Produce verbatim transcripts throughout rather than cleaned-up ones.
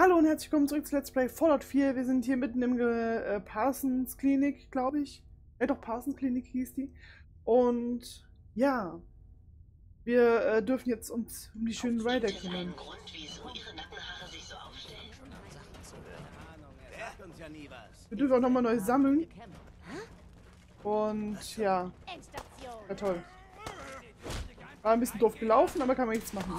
Hallo und herzlich willkommen zurück zu Let's Play Fallout vier. Wir sind hier mitten im äh, Parsons Klinik, glaube ich. Äh doch, Parsons Klinik hieß die. Und ja, wir äh, dürfen jetzt uns um die schönen Rider kümmern. Wir dürfen auch nochmal neu sammeln. Und ja, ja toll. War ein bisschen doof gelaufen, aber kann man nichts machen.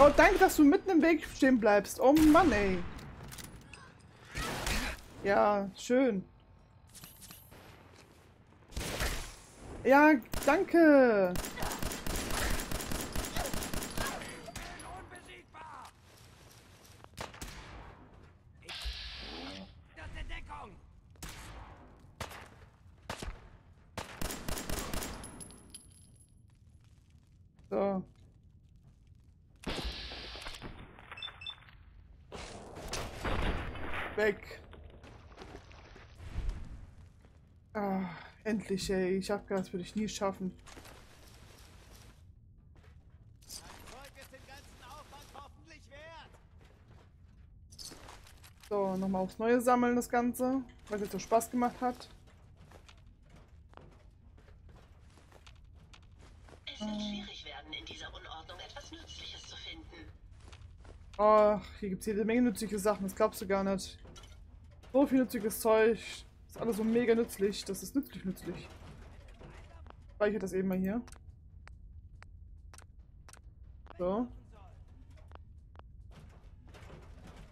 Oh, danke, dass du mitten im Weg stehen bleibst. Oh Mann, ey. Ja, schön. Ja, danke. So. Weg. Ah, endlich, ey. Ich hab gedacht, das würde ich nie schaffen. Das Zeug ist den ganzen Aufwand hoffentlich wert. So, nochmal aufs Neue sammeln das Ganze, weil es jetzt so Spaß gemacht hat. Es wird schwierig werden, in dieser Unordnung etwas Nützliches zu finden. Oh, hier gibt es jede Menge nützliche Sachen, das glaubst du gar nicht. So viel nützliches Zeug. Das ist alles so mega nützlich. Das ist nützlich nützlich. Speichert das eben mal hier. So.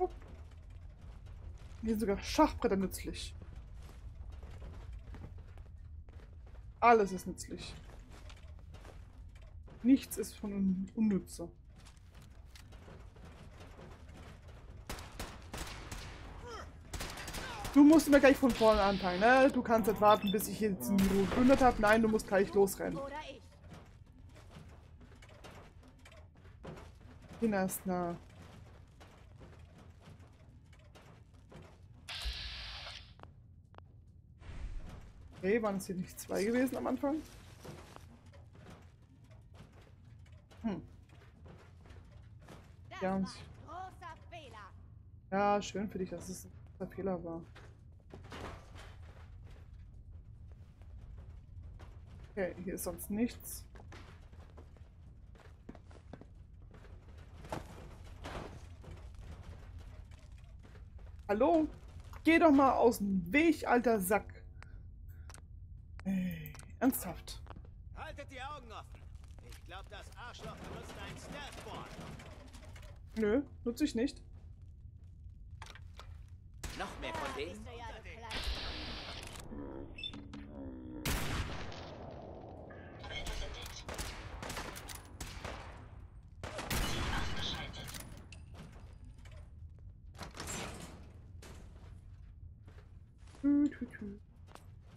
Oh. Hier sind sogar Schachbretter nützlich. Alles ist nützlich. Nichts ist von unnützer. Du musst immer gleich von vorne anfangen, ne? Du kannst nicht warten, bis ich hier jetzt in die Ruhe gegründet habe. Nein, du musst gleich losrennen. Hinastna. Okay, waren es hier nicht zwei gewesen am Anfang? Hm. Ja, ja, schön für dich, dass es ein großer Fehler war. Okay, hier ist sonst nichts. Hallo? Geh doch mal aus dem Weg, alter Sack. Hey, ernsthaft. Haltet die Augen offen. Ich glaube, das Arschloch benutzt ein Stealthboy. Nö, nutze ich nicht. Noch mehr von denen?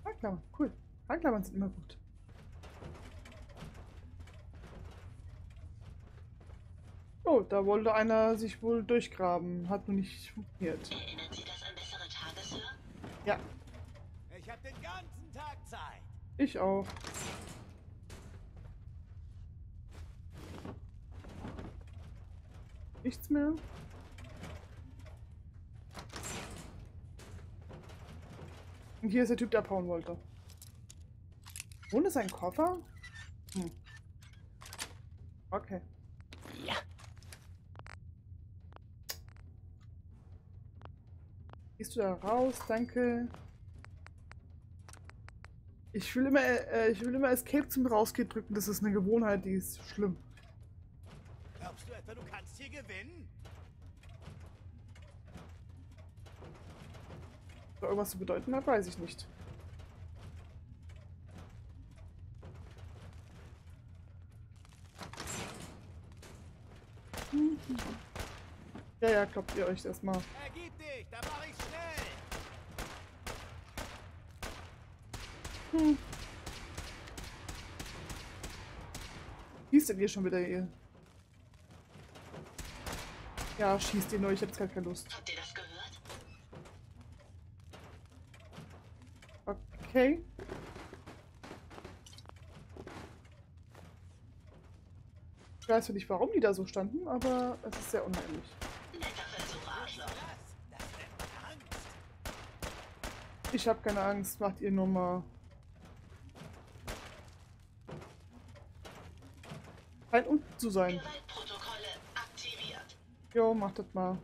Handklammern, cool. Handklammern sind immer gut. Oh, da wollte einer sich wohl durchgraben. Hat nur nicht funktioniert. Erinnern Sie das an bessere Tage, Sir? Ja. Ich habe den ganzen Tag Zeit. Ich auch. Nichts mehr. Und hier ist der Typ, der abhauen wollte. Ohne seinen Koffer? Hm. Okay. Ja. Gehst du da raus? Danke. Ich will immer, äh, ich will immer Escape zum Rausgehen drücken. Das ist eine Gewohnheit, die ist schlimm. Glaubst du etwa, du kannst hier gewinnen? Irgendwas zu bedeuten hat, weiß ich nicht. Ja, ja, kloppt ihr euch erstmal. Ergib dich, da mach ich schnell! Hm. Schießt denn ihr schon wieder ihr? Ja, schießt ihr nur, ich hab jetzt gar keine Lust. Habt ihr das gehört? Okay. Ich weiß nicht, warum die da so standen, aber es ist sehr unheimlich. Ich hab keine Angst, macht ihr nur mal. Scheint unten zu sein. Jo, macht das mal.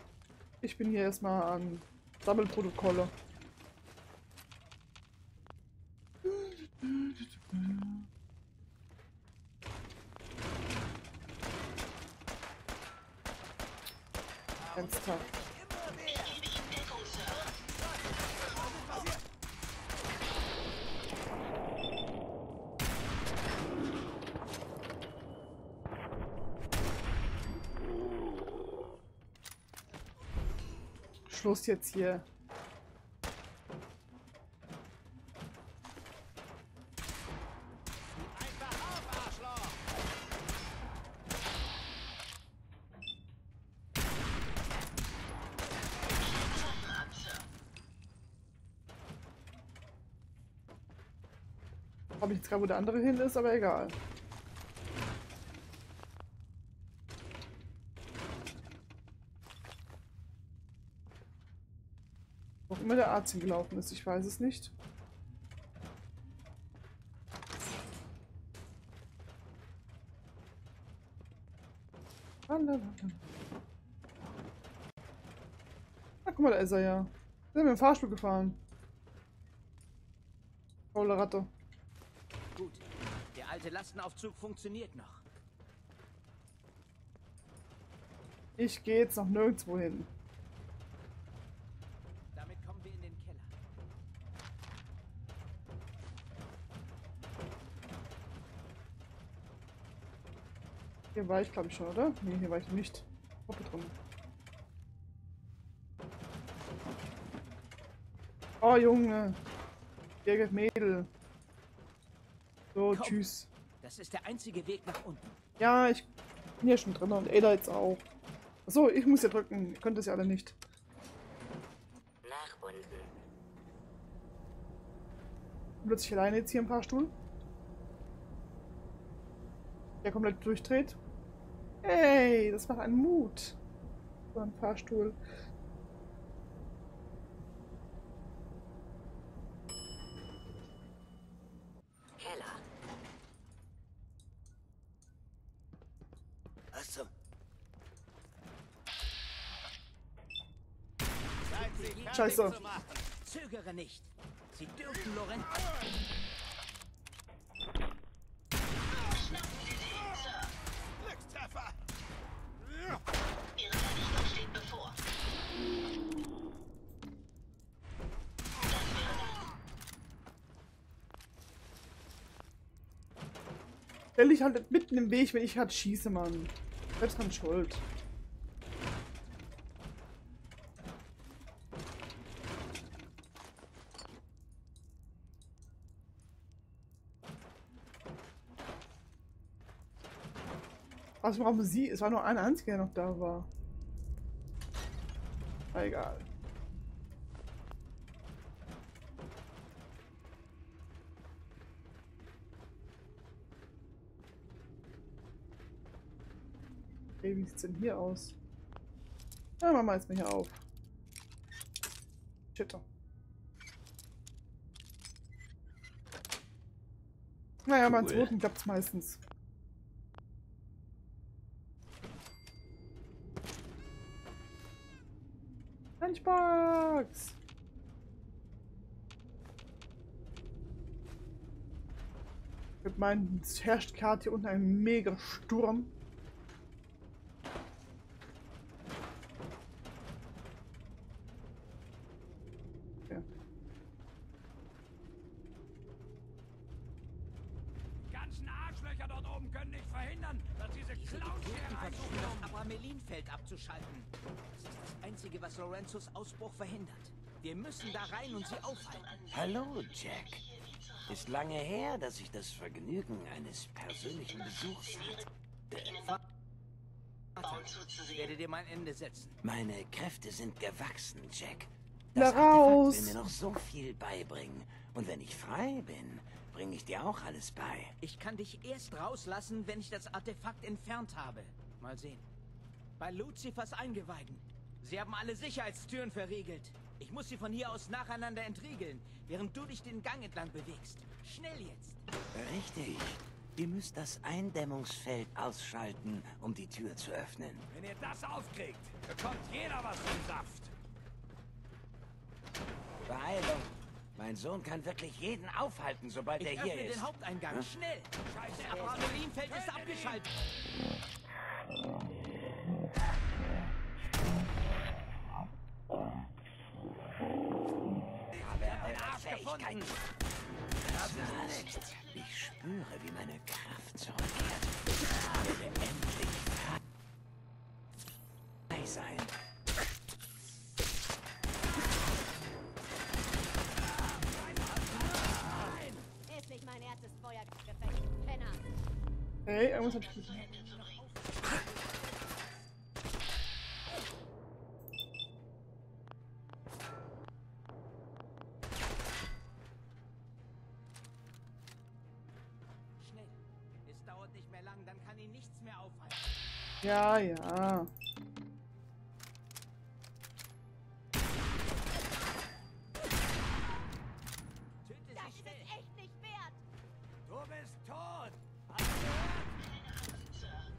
Ich bin hier erstmal an Sammelprotokolle. Ernsthaft. Schluss jetzt hier. Habe ich jetzt gerade, wo der andere hin ist, aber egal. Wo immer der Arzt hingelaufen ist, ich weiß es nicht. Ah, guck mal, da ist er ja. Da sind wir im Fahrstuhl gefahren. Faule Ratte. Gut. Der alte Lastenaufzug funktioniert noch. Ich gehe jetzt noch nirgendwo hin. Damit kommen wir in den Keller. Hier war ich, glaube ich, schon, oder? Nee, hier war ich nicht. Hoppe drum. Oh, Junge. Birgit Mädel. So, komm, tschüss. Das ist der einzige Weg nach unten. Ja, ich bin hier schon drin und Ada jetzt auch. Achso, ich muss ja drücken. Ihr könnt das ja alle nicht. Nach unten. Plötzlich alleine jetzt hier im Fahrstuhl. Der komplett durchdreht. Hey, das macht einen Mut. So ein Fahrstuhl. Scheiße. Zögere nicht. Sie dürfen Lorenz. Schnappen Sie sie, Sir. Glückstreffer. Ihre Vernichtung steht bevor. Stell ich halt mitten im Weg, wenn ich halt schieße, Mann. Selbst an Schuld. Was brauchen sie? Es war nur eine einzige, der noch da war. Na, egal. Hey, wie sieht's denn hier aus? Na, machen wir jetzt mal hier auf. Shit. Naja, beim zweiten klappt's meistens. Lunchbox! Mit meinen, es herrscht gerade hier unten ein mega Sturm. Ja. Die ganzen Arschlöcher dort oben können nicht verhindern, dass diese Klaus hier Formelin-Feld abzuschalten. Das ist das Einzige, was Lorenzos Ausbruch verhindert. Wir müssen da rein und sie aufhalten. Hallo, Jack. Ist lange her, dass ich das Vergnügen eines persönlichen Besuchs hatte. Ich werde dir mein Ende setzen. Meine Kräfte sind gewachsen, Jack. Das Artefakt will mir noch so viel beibringen. Und wenn ich frei bin, bringe ich dir auch alles bei. Ich kann dich erst rauslassen, wenn ich das Artefakt entfernt habe. Mal sehen. Bei Luzifers Eingeweiden. Sie haben alle Sicherheitstüren verriegelt. Ich muss sie von hier aus nacheinander entriegeln, während du dich den Gang entlang bewegst. Schnell jetzt! Richtig. Ihr müsst das Eindämmungsfeld ausschalten, um die Tür zu öffnen. Wenn ihr das aufkriegt, bekommt jeder was vom Saft. Beeilung. Mein Sohn kann wirklich jeden aufhalten, sobald er hier ist. Ich öffne den Haupteingang. Hm? Schnell! Scheiße, der Formelinfeld ist abgeschaltet. Fähigkeiten. Ich spüre, wie meine Kraft zurückkehrt. Ich werde endlich frei sein. Ist nicht mein erstes Feuergefecht, Penner. Hey, irgendwas hab ich gesehen. Ja, ja. Das ist echt nicht wert. Du bist tot. Hast du gehört?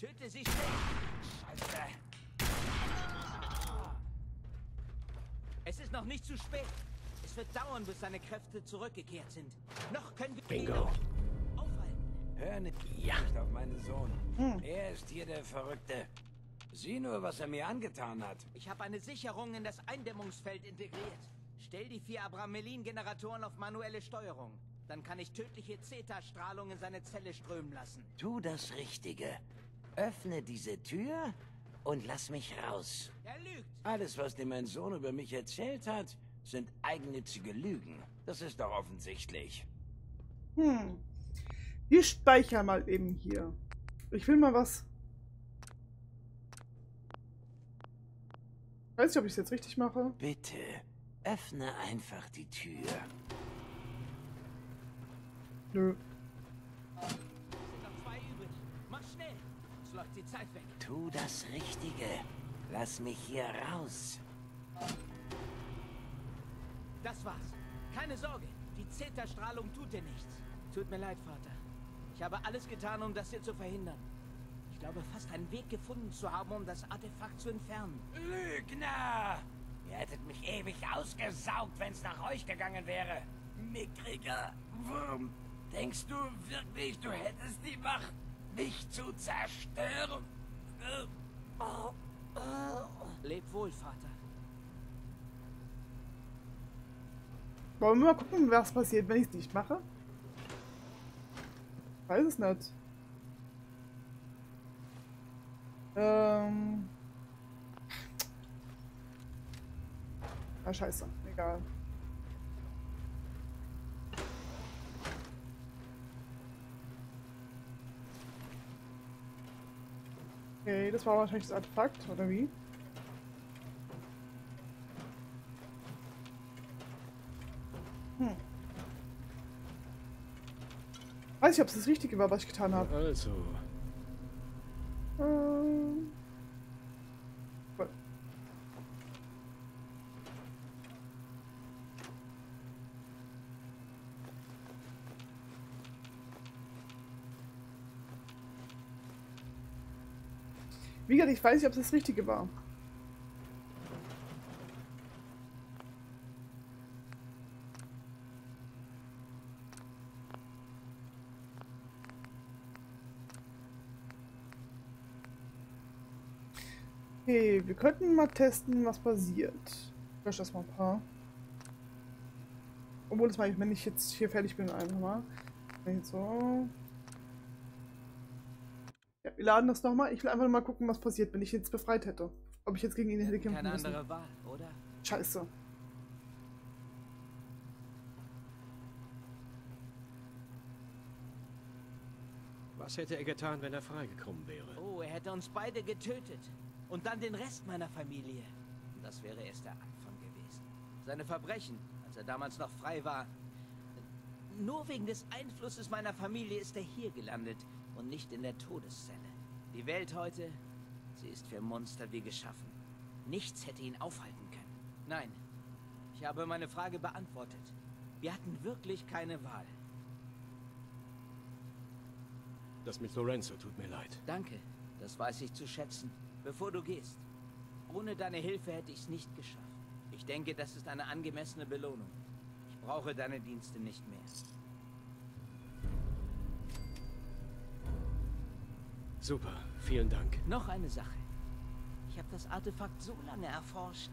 Töte sie schnell. Es ist noch nicht zu spät. Es wird dauern, bis seine Kräfte zurückgekehrt sind. Noch können wir Bingo. Aufhalten. Hör nicht, ja. nicht auf meinen Sohn. Hm. Er ist hier der Verrückte. Sieh nur, was er mir angetan hat. Ich habe eine Sicherung in das Eindämmungsfeld integriert. Stell die vier Abramelin-Generatoren auf manuelle Steuerung. Dann kann ich tödliche Zeta-Strahlung in seine Zelle strömen lassen. Tu das Richtige. Öffne diese Tür... und lass mich raus. Er lügt. Alles, was dir mein Sohn über mich erzählt hat, sind eigennützige Lügen. Das ist doch offensichtlich. Hm. Wir speichern mal eben hier. Ich will mal was. Ich weiß nicht, ob ich es jetzt richtig mache. Bitte, öffne einfach die Tür. Nö. Läuft die Zeit weg. Tu das Richtige. Lass mich hier raus. Das war's. Keine Sorge. Die Zeta-Strahlung tut dir nichts. Tut mir leid, Vater. Ich habe alles getan, um das hier zu verhindern. Ich glaube, fast einen Weg gefunden zu haben, um das Artefakt zu entfernen. Lügner! Ihr hättet mich ewig ausgesaugt, wenn's nach euch gegangen wäre. Mickriger Wurm. Denkst du wirklich, du hättest die Macht? Dich zu zerstören. Leb wohl, Vater. Wollen wir mal gucken, was passiert, wenn ich es nicht mache? Ich weiß es nicht. Ähm. Ah, scheiße. Egal. Okay, das war wahrscheinlich das Artefakt, oder wie? Hm. Weiß ich, ob es das Richtige war, was ich getan habe. Also. Ähm. Cool. Wie gesagt, ich weiß nicht, ob es das Richtige war. Okay, wir könnten mal testen, was passiert. Ich lösche erstmal ein paar. Obwohl, das mache ich, wenn ich jetzt hier fertig bin, einfach mal. So. Ja, wir laden das nochmal. Ich will einfach mal gucken, was passiert, wenn ich jetzt befreit hätte. Ob ich jetzt gegen ihn hätte kämpfen müssen. Keine andere Wahl, oder? Scheiße. Was hätte er getan, wenn er freigekommen wäre? Oh, er hätte uns beide getötet. Und dann den Rest meiner Familie. Das wäre erst der Anfang gewesen. Seine Verbrechen, als er damals noch frei war. Nur wegen des Einflusses meiner Familie ist er hier gelandet und nicht in der Todeszelle. Die Welt heute, sie ist für Monster wie geschaffen. Nichts hätte ihn aufhalten können. Nein, ich habe meine Frage beantwortet. Wir hatten wirklich keine Wahl. Das mit Lorenzo tut mir leid. Danke, das weiß ich zu schätzen. Bevor du gehst, ohne deine Hilfe hätte ich es nicht geschafft. Ich denke, das ist eine angemessene Belohnung. Ich brauche deine Dienste nicht mehr. Super, vielen Dank. Noch eine Sache. Ich habe das Artefakt so lange erforscht.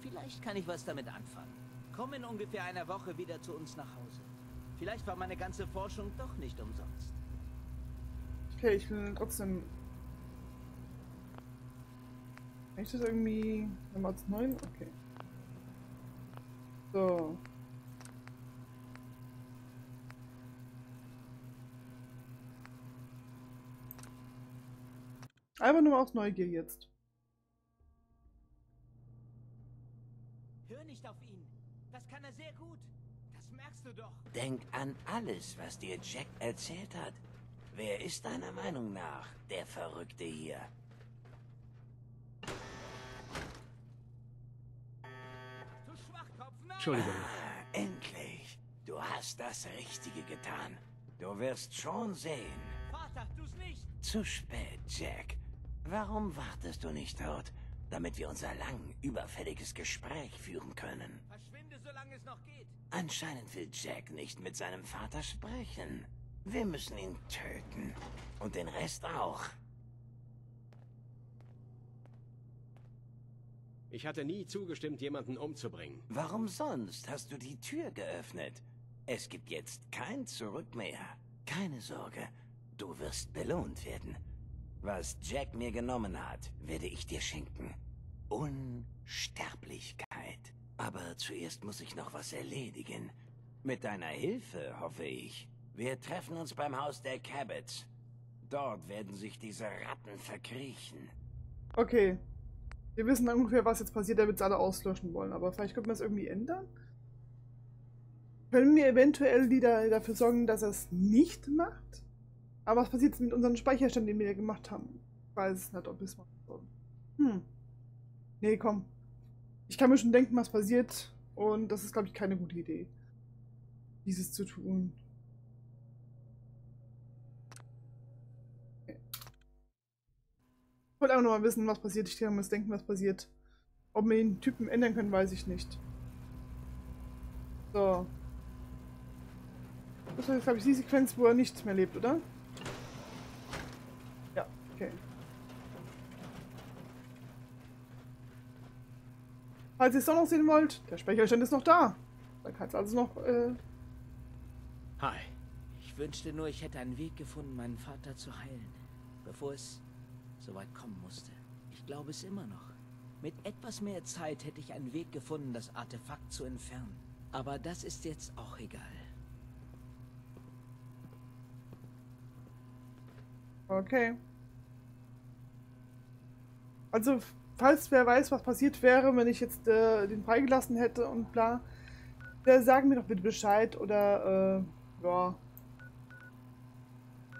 Vielleicht kann ich was damit anfangen. Komm in ungefähr einer Woche wieder zu uns nach Hause. Vielleicht war meine ganze Forschung doch nicht umsonst. Okay, ich will trotzdem... Kann ich das irgendwie... Nummer neun? Okay. So. Einfach nur aus Neugier jetzt. Hör nicht auf ihn. Das kann er sehr gut. Das merkst du doch. Denk an alles, was dir Jack erzählt hat. Wer ist deiner Meinung nach der Verrückte hier? Du Schwachkopf, nein! Entschuldigung. Ah, endlich. Du hast das Richtige getan. Du wirst schon sehen. Vater, tu's nicht! Zu spät, Jack. Warum wartest du nicht dort, damit wir unser lang überfälliges Gespräch führen können? Verschwinde, solange es noch geht. Anscheinend will Jack nicht mit seinem Vater sprechen. Wir müssen ihn töten. Und den Rest auch. Ich hatte nie zugestimmt, jemanden umzubringen. Warum sonst hast du die Tür geöffnet? Es gibt jetzt kein Zurück mehr. Keine Sorge, du wirst belohnt werden. Was Jack mir genommen hat, werde ich dir schenken. Unsterblichkeit. Aber zuerst muss ich noch was erledigen. Mit deiner Hilfe, hoffe ich. Wir treffen uns beim Haus der Cabots. Dort werden sich diese Ratten verkriechen. Okay. Wir wissen ungefähr, was jetzt passiert, damit sie alle auslöschen wollen. Aber vielleicht könnte man es irgendwie ändern? Können wir eventuell die da, dafür sorgen, dass er es nicht macht? Aber was passiert jetzt mit unseren Speicherständen, den wir da gemacht haben? Ich weiß es nicht, ob wir es machen sollen. Hm. Nee, komm. Ich kann mir schon denken, was passiert. Und das ist, glaube ich, keine gute Idee. Dieses zu tun. Ich wollte einfach nur mal wissen, was passiert. Ich kann mir jetzt denken, was passiert. Ob wir den Typen ändern können, weiß ich nicht. So. Das war jetzt, glaube ich, die Sequenz, wo er nichts mehr lebt, oder? Ja, okay. Falls ihr es doch noch sehen wollt, der Speicherstand ist noch da. Da kann es also noch... Äh Hi. Ich wünschte nur, ich hätte einen Weg gefunden, meinen Vater zu heilen. Bevor es... so weit kommen musste. Ich glaube es immer noch. Mit etwas mehr Zeit hätte ich einen Weg gefunden, das Artefakt zu entfernen. Aber das ist jetzt auch egal. Okay. Also, falls wer weiß, was passiert wäre, wenn ich jetzt äh, den freigelassen hätte und bla, äh, sagen mir doch bitte Bescheid oder, äh, ja.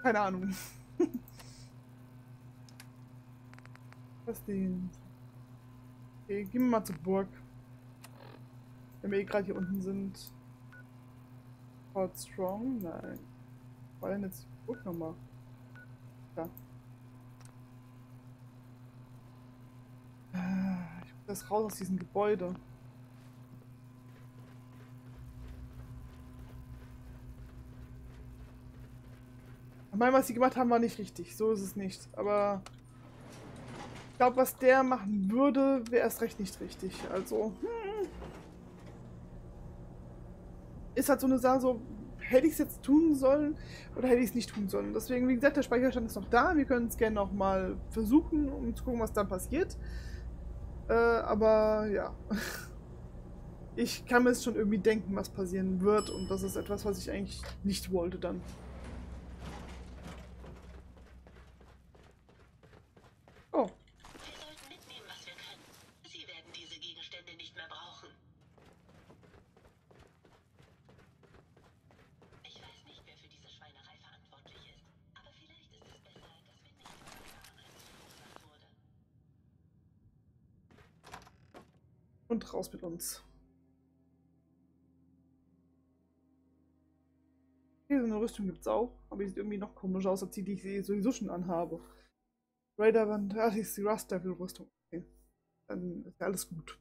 Keine Ahnung. Was denn? Okay, gehen wir mal zur Burg. Wenn wir eh gerade hier unten sind. Fort Strong? Nein. War denn jetzt die Burg nochmal? Da. Ich muss das raus aus diesem Gebäude. Ich meine, was sie gemacht haben, war nicht richtig. So ist es nicht. Aber... Ich glaube, was der machen würde, wäre erst recht nicht richtig. Also, hm. Ist halt so eine Sache, so, hätte ich es jetzt tun sollen oder hätte ich es nicht tun sollen. Deswegen, wie gesagt, der Speicherstand ist noch da. Wir können es gerne nochmal versuchen, um zu gucken, was dann passiert. Äh, aber, ja. Ich kann mir jetzt schon irgendwie denken, was passieren wird. Und das ist etwas, was ich eigentlich nicht wollte dann. Oh. Sie sollten mitnehmen, was wir können. Sie werden diese Gegenstände nicht mehr brauchen. Ich weiß nicht, wer für diese Schweinerei verantwortlich ist, aber vielleicht ist es besser, dass wir nicht erfahren, als es gesagt wurde. Und raus mit uns. Okay, so eine Rüstung gibt es auch, aber die sieht irgendwie noch komisch aus, als die, die ich sowieso schon anhabe. Raiderband, das ist die Rust-Devil-Rüstung. Okay. Dann ist ja alles gut.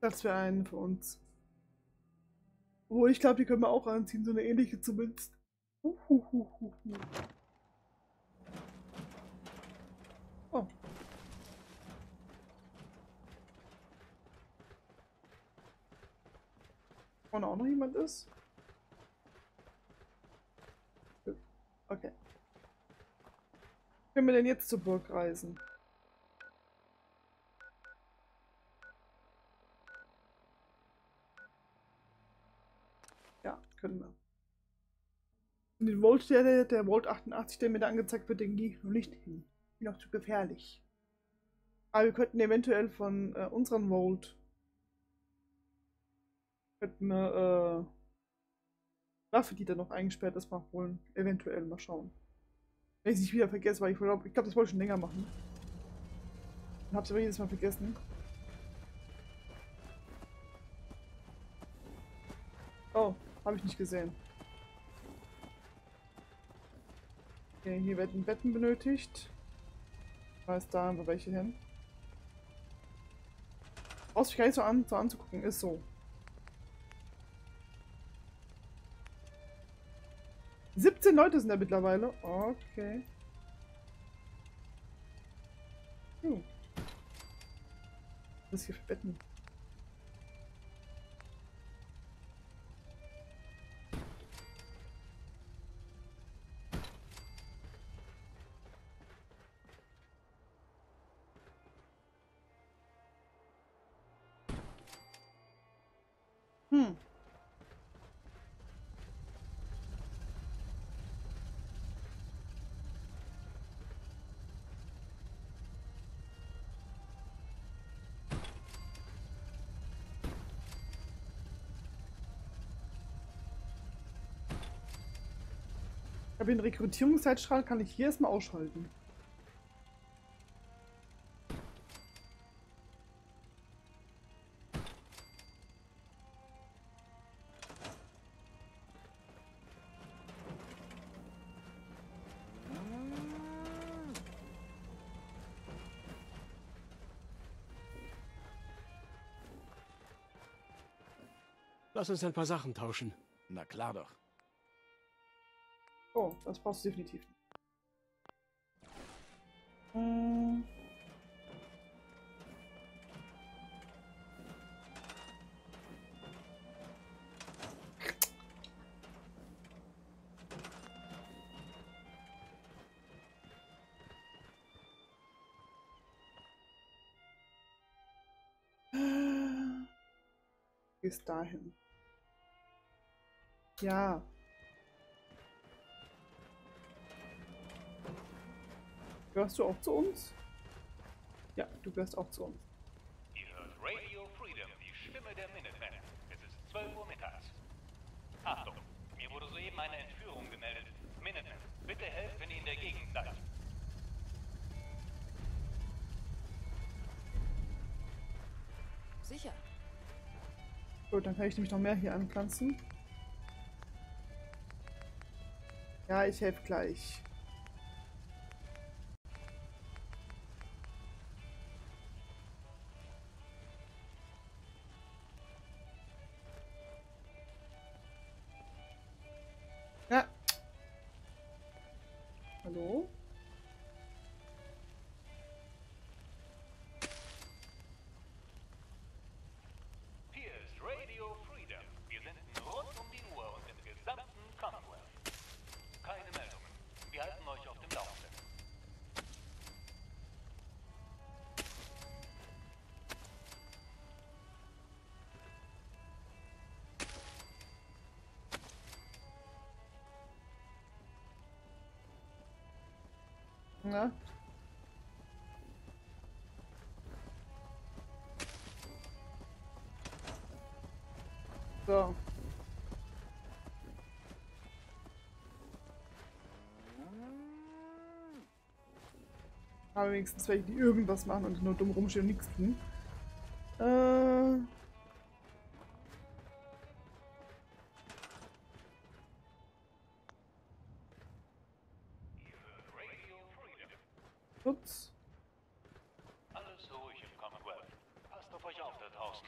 Das wäre eine für uns. Obwohl, ich glaube, die können wir auch anziehen, so eine ähnliche zumindest. Uhuhuhuhu. Oh. Da vorne auch noch jemand ist. Okay. Können wir denn jetzt zur Burg reisen? Ja, können wir. Und den Volt, der, der Volt achtundachtzig, der mir da angezeigt wird, den gehe ich noch nicht hin. Bin noch zu gefährlich. Aber wir könnten eventuell von äh, unserem Volt könnten wir äh, Waffe, die da noch eingesperrt ist, mal holen. Eventuell mal schauen. Wenn ich es nicht wieder vergesse, weil ich glaube, ich glaube, das wollte ich schon länger machen. Ich habe es aber jedes Mal vergessen. Oh, habe ich nicht gesehen. Okay, hier werden Betten benötigt. Ich weiß, da haben wir welche hin. Brauchst du gar nicht so, an, so anzugucken, ist so. siebzehn Leute sind da mittlerweile. Okay. Hm. Was ist hier für Betten? Hm. Aber den Rekrutierungszeitstrahl kann ich hier erstmal ausschalten. Lass uns ein paar Sachen tauschen. Na klar doch. Oh, das brauchst du definitiv nicht. Hm. Bis dahin. Ja. Gehörst du auch zu uns? Ja, du gehörst auch zu uns. Ihr hört Radio Freedom, die Stimme der Minutemen. Es ist zwölf Uhr mittags. Achtung, mir wurde soeben eine Entführung gemeldet. Minutemen, bitte helft, wenn ihr in der Gegend seid. Sicher. Gut, dann kann ich nämlich noch mehr hier anpflanzen. Ja, ich helfe gleich. Ne? So. Aber wenigstens welche, die irgendwas machen und nur dumm rumstehen und nichts tun. Äh. Ups. Alles ruhig im Commonwealth. Passt auf euch auf da draußen.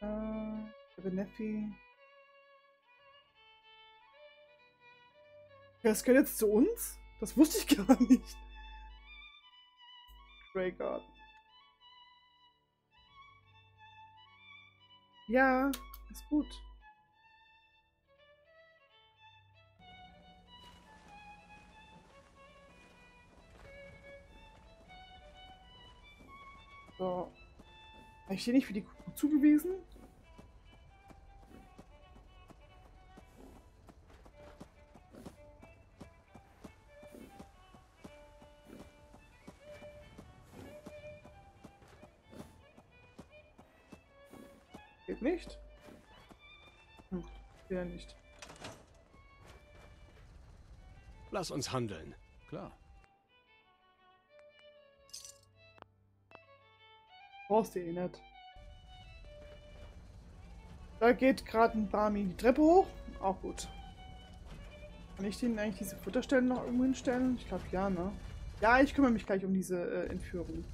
Äh, der Beneffi. Das gehört jetzt zu uns? Das wusste ich gar nicht. Grey Garden. Ja, ist gut. So. Habe ich hier nicht für die Kuh zugewiesen? Geht nicht? Hm, wieder nicht. Lass uns handeln. Klar. Brauchst du eh nicht. Da geht gerade ein Barmi die Treppe hoch. Auch gut. Kann ich denen eigentlich diese Futterstellen noch irgendwo hinstellen? Ich glaube ja, ne? Ja, ich kümmere mich gleich um diese äh, Entführung.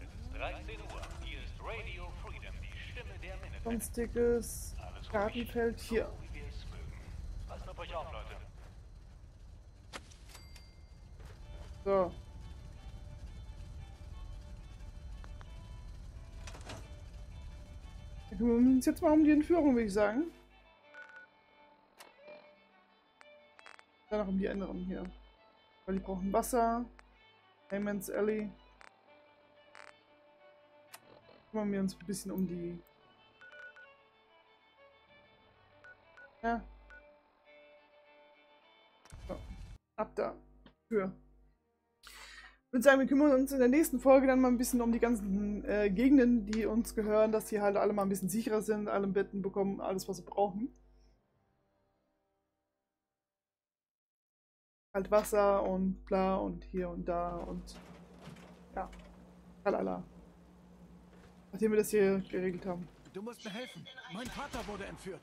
Es ist dreizehn Uhr. Hier ist Radio Freedom, die Stimme der Minutemen. Sonstiges Gartenfeld hier. So, wie wir es mögen. Passt auf euch auf, Leute. So. Wir kümmern uns jetzt mal um die Entführung, würde ich sagen. Danach um die anderen hier. Weil die brauchen Wasser. Heyman's Alley. Kümmern wir uns ein bisschen um die. Ja. So. Ab da. Tür. Ich würde sagen, wir kümmern uns in der nächsten Folge dann mal ein bisschen um die ganzen äh, Gegenden, die uns gehören, dass die halt alle mal ein bisschen sicherer sind, alle Betten bekommen, alles was sie brauchen. Halt Wasser und bla und hier und da und ja, tralala. Nachdem wir das hier geregelt haben. Du musst mir helfen, mein Vater wurde entführt.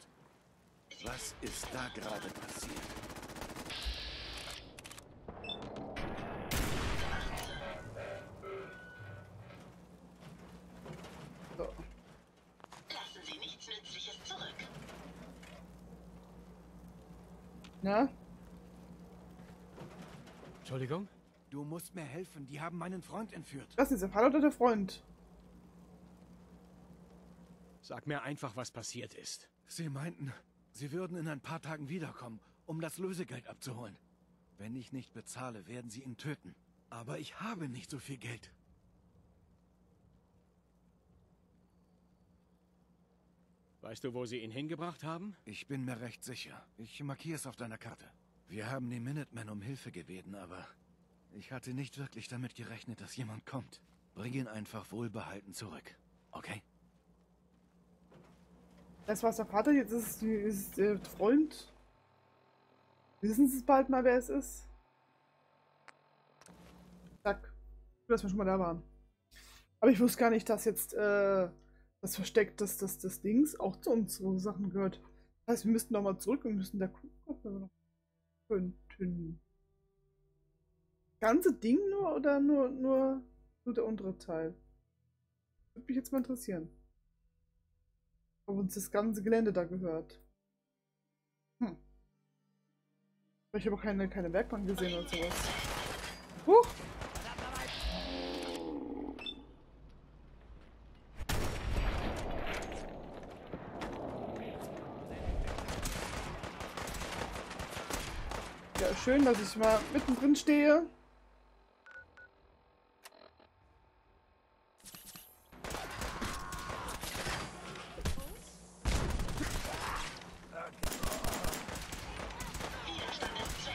Was ist da gerade passiert? Na? Entschuldigung? Du musst mir helfen, die haben meinen Freund entführt. Was ist der Fall oder der Freund? Sag mir einfach, was passiert ist. Sie meinten, sie würden in ein paar Tagen wiederkommen, um das Lösegeld abzuholen. Wenn ich nicht bezahle, werden sie ihn töten. Aber ich habe nicht so viel Geld. Weißt du, wo sie ihn hingebracht haben? Ich bin mir recht sicher. Ich markiere es auf deiner Karte. Wir haben die Minutemen um Hilfe gebeten, aber ich hatte nicht wirklich damit gerechnet, dass jemand kommt. Bring ihn einfach wohlbehalten zurück, okay? Das war's der Vater, jetzt ist es der Freund. Wissen Sie bald mal, wer es ist? Zack. Dass wir schon mal da waren. Aber ich wusste gar nicht, dass jetzt... Äh Das versteckt, dass das, das Dings auch zu uns so Sachen gehört. Das heißt, wir müssten nochmal zurück und müssen da gucken, ob wir noch könnten. Das ganze Ding nur oder nur, nur, nur der untere Teil? Würde mich jetzt mal interessieren. Ob uns das ganze Gelände da gehört. Hm. Ich habe auch keine, keine Werkbank gesehen oder sowas. Huch! Schön, dass ich mal mittendrin stehe. Widerstand ist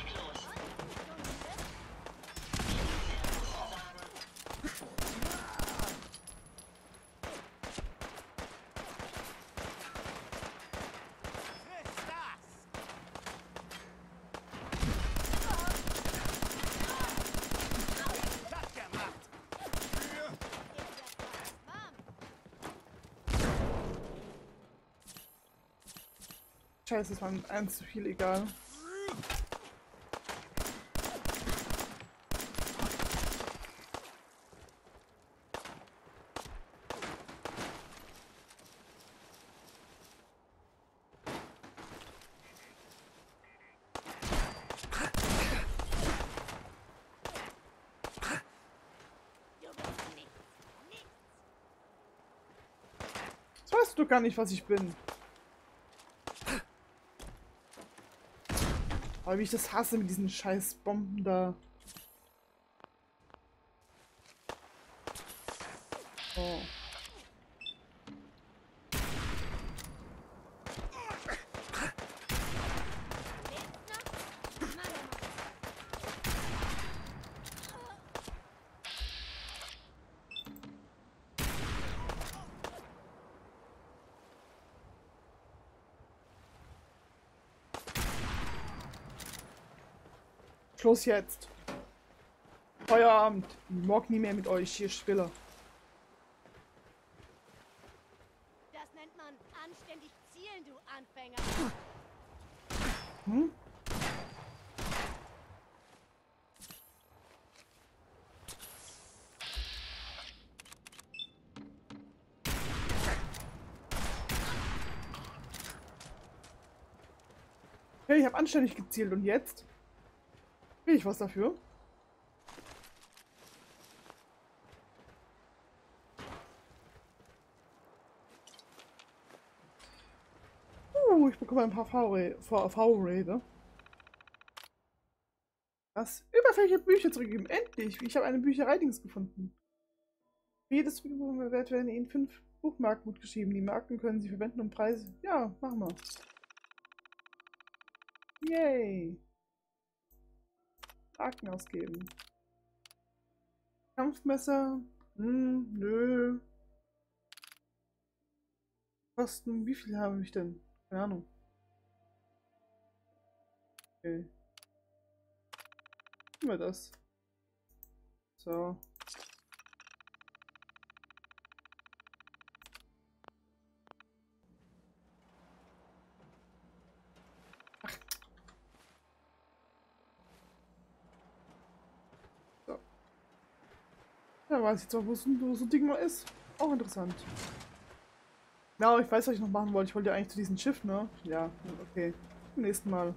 Scheiße, das war mit eins zu viel, egal. Du gar nicht, was ich bin. Aber wie ich das hasse mit diesen scheiß Bomben da. Oh. Schluss jetzt. Feierabend. Ich mag nie mehr mit euch, ihr Spieler. Das nennt man anständig zielen, du Anfänger. Hm? Hey, ich habe anständig gezielt und jetzt? Ich was dafür? Uh, ich bekomme ein paar V-Rede. Das überfällige Bücher zurückgeben. Endlich! Ich habe eine Bücherei-Dings gefunden. Jedes Buch wert werden Ihnen fünf Buchmarken gut geschrieben. Die Marken können Sie verwenden um Preise. Ja, machen wir. Yay! Marken ausgeben. Kampfmesser? Hm, nö. Kosten, wie viel habe ich denn? Keine Ahnung. Okay. Nehmen wir das. So. Da weiß ich zwar, wo so ein Ding mal ist. Auch interessant. Na, ich weiß, was ich noch machen wollte. Ich wollte ja eigentlich zu diesem Schiff, ne? Ja, okay. Zum nächsten Mal.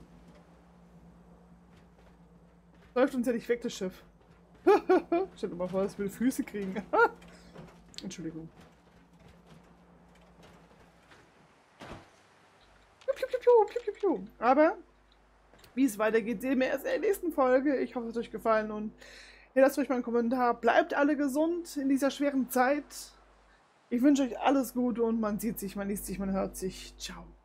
Läuft uns ja nicht weg, das Schiff. Stell dir mal vor, dass wir Füße kriegen. Entschuldigung. Piu, piu, piu, piu, piu, piu. Aber, wie es weitergeht, sehen wir erst in der nächsten Folge. Ich hoffe, es hat euch gefallen und ja, lasst euch mal einen Kommentar. Bleibt alle gesund in dieser schweren Zeit. Ich wünsche euch alles Gute und man sieht sich, man liest sich, man hört sich. Ciao.